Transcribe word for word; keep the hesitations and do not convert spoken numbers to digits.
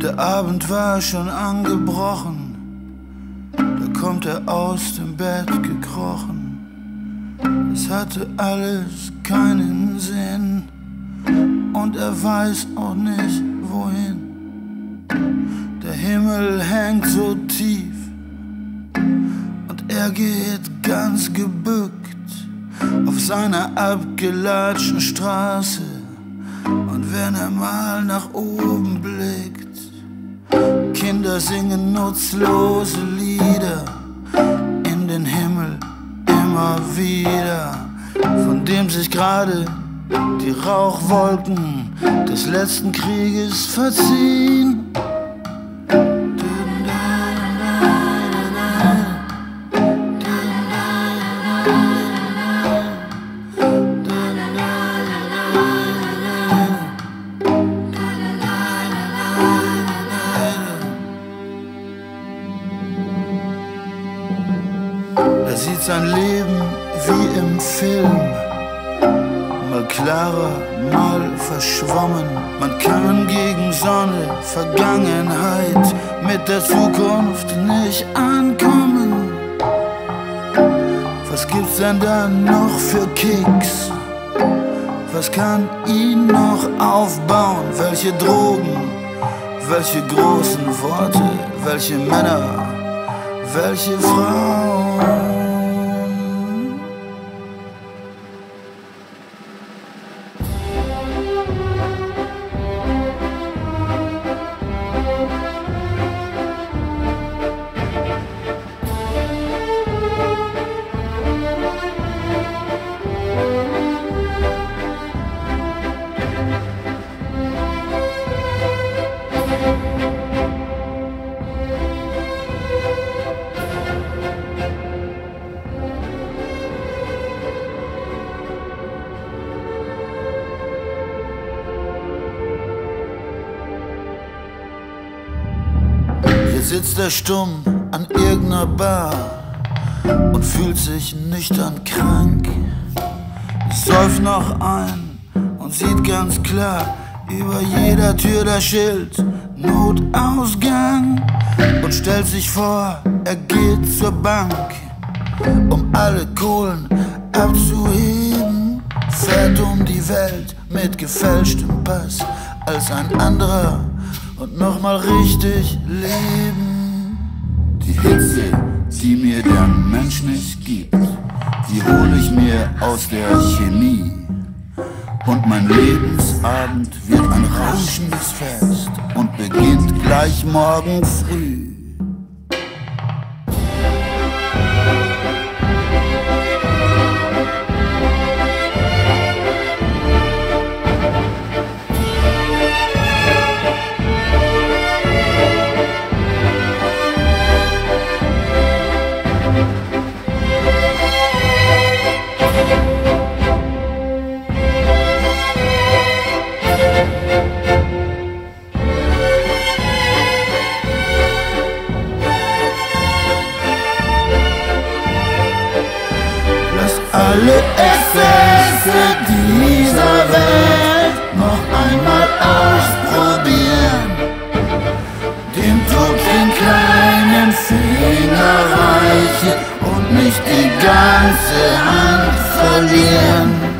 Der Abend war schon angebrochen, da kommt er aus dem Bett gekrochen. Es hatte alles keinen Sinn und er weiß auch nicht wohin. Der Himmel hängt so tief und er geht ganz gebückt auf seiner abgelatschten Straße. Und wenn er mal nach oben blickt, Kinder singen nutzlose Lieder in den Himmel immer wieder, von dem sich gerade die Rauchwolken des letzten Krieges verziehen. Er sieht sein Leben wie im Film, mal klarer, mal verschwommen. Man kann gegen Sonne, Vergangenheit, mit der Zukunft nicht ankommen. Was gibt's denn da noch für Kicks? Was kann ihn noch aufbauen? Welche Drogen, welche großen Worte, welche Männer, welche Frauen? Sitzt er stumm an irgendeiner Bar und fühlt sich nüchtern krank. Säuft noch ein und sieht ganz klar über jeder Tür das Schild Notausgang und stellt sich vor, er geht zur Bank, um alle Kohlen abzuheben. Fährt um die Welt mit gefälschtem Pass als ein anderer und nochmal richtig leben. Die Hitze, die mir der Mensch nicht gibt, die hol ich mir aus der Chemie. Und mein Lebensabend wird ein rauschendes Fest und beginnt gleich morgen früh. Alle Exzesse dieser Welt noch einmal ausprobieren, dem Tod den kleinen Finger reichen und nicht die ganze Hand verlieren.